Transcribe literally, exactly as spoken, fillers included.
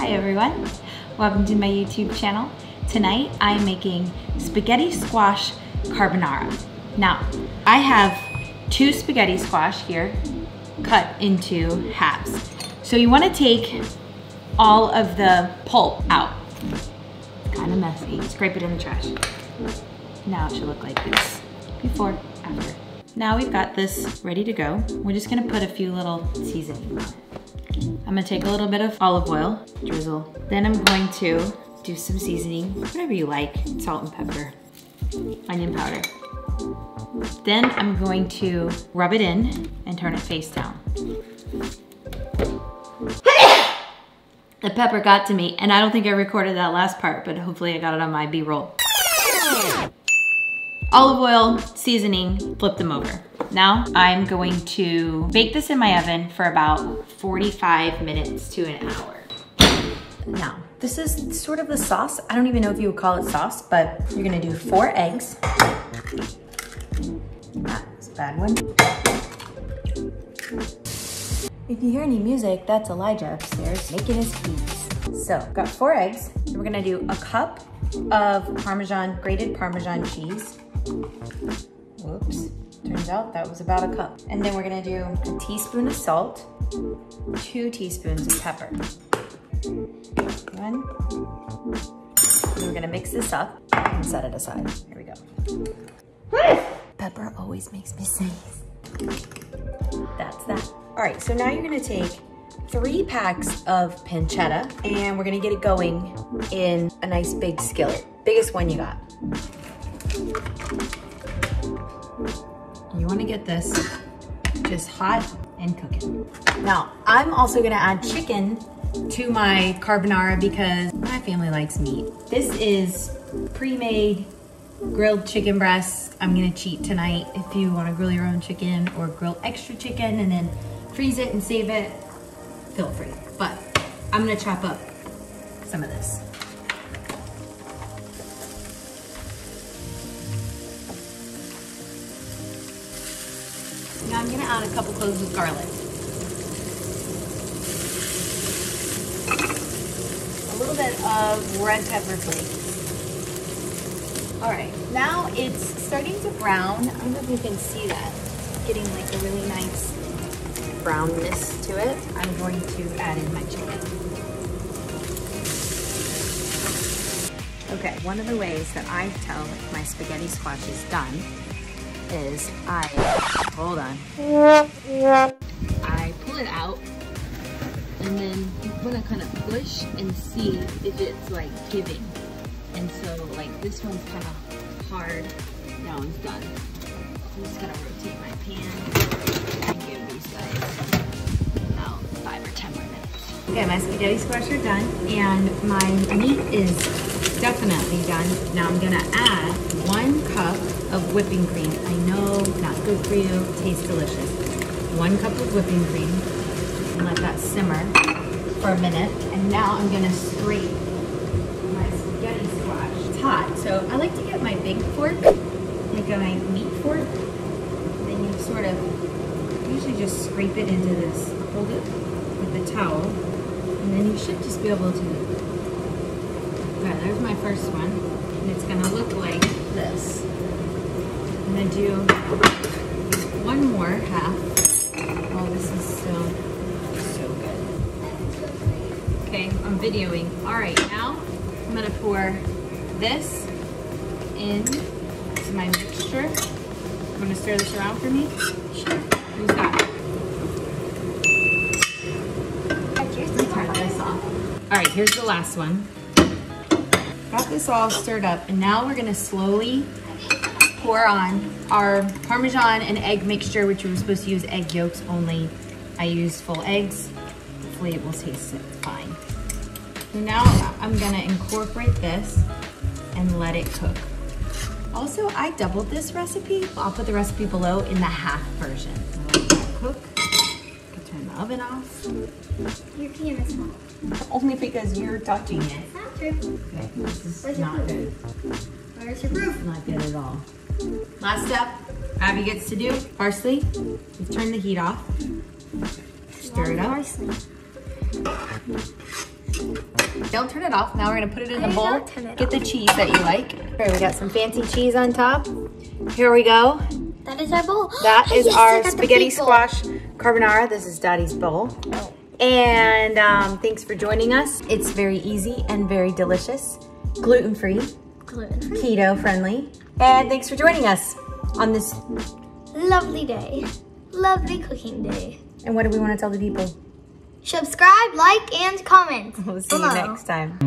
Hi everyone, welcome to my YouTube channel. Tonight I'm making spaghetti squash carbonara. Now I have two spaghetti squash here cut into halves. So you want to take all of the pulp out. Kind of messy, scrape it in the trash. Now it should look like this, before, after. Now we've got this ready to go. We're just gonna put a few little seasonings on it. I'm gonna take a little bit of olive oil, drizzle. Then I'm going to do some seasoning, whatever you like, salt and pepper, onion powder. Then I'm going to rub it in and turn it face down. The pepper got to me, and I don't think I recorded that last part, but hopefully I got it on my B-roll. Olive oil, seasoning, flip them over. Now I'm going to bake this in my oven for about forty-five minutes to an hour. Now, this is sort of a sauce. I don't even know if you would call it sauce, but you're gonna do four eggs. That's a bad one. If you hear any music, that's Elijah upstairs making his peas. So, got four eggs. We're gonna do a cup of Parmesan, grated Parmesan cheese. Whoops, turns out that was about a cup. And then we're gonna do a teaspoon of salt, two teaspoons of pepper. One. And we're gonna mix this up and set it aside. Here we go. Pepper always makes me sneeze. That's that. All right, so now you're gonna take three packs of pancetta and we're gonna get it going in a nice big skillet. Biggest one you got. You wanna get this just hot and cooking. Now, I'm also gonna add chicken to my carbonara because my family likes meat. This is pre-made grilled chicken breasts. I'm gonna cheat tonight. If you wanna grill your own chicken or grill extra chicken and then freeze it and save it, feel free. But I'm gonna chop up some of this. Now I'm gonna add a couple cloves of garlic. A little bit of red pepper flakes. All right, now it's starting to brown. I don't know if you can see that. It's getting like a really nice brownness to it. I'm going to add in my chicken. Okay, one of the ways that I tell if my spaghetti squash is done is I, hold on, I pull it out and then you want to kind of push and see if it's like giving. And so like this one's kind of hard, that one's done. I'm just going to rotate my pan and give these guys about five or ten more minutes. Okay, my spaghetti squash are done and my meat is definitely done. Now I'm going to add one cup of whipping cream. I know, not good for you, tastes delicious. One cup of whipping cream and let that simmer for a minute. And now I'm gonna scrape my spaghetti squash. It's hot, so I like to get my big fork, like my meat fork. Then you sort of, usually just scrape it into this, hold it with the towel, and then you should just be able to. Okay, there's my first one, and it's gonna look like this. I'm gonna do one more half. Oh, this is so, so good. Okay, I'm videoing. All right, now I'm gonna pour this into my mixture. You wanna stir this around for me? Sure. Who's got it? Let's turn this off. All right, here's the last one. Got this all stirred up, and now we're gonna slowly pour on our Parmesan and egg mixture, which we were supposed to use egg yolks only. I used full eggs. Hopefully it will taste fine. So now I'm gonna incorporate this and let it cook. Also, I doubled this recipe. I'll put the recipe below in the half version. So let that cook. I can turn the oven off. Your can is hot. Only because you're touching it. It's not true. Okay, this is Where's not good. Where's your proof? Not good at all. Last step, Abby gets to do parsley. We turn the heat off. Stir it up. Don't turn it off. Now we're gonna put it in the bowl. Get the cheese that you like. Here, we got some fancy cheese on top. Here we go. That is our bowl. That is yes, our spaghetti squash carbonara. This is Daddy's bowl. Oh. And um, thanks for joining us. It's very easy and very delicious. Gluten-free. Gluten-free. Keto-friendly. And thanks for joining us on this lovely day. Lovely cooking day. And what do we want to tell the people? Subscribe, like, and comment. We'll see Hello. you next time.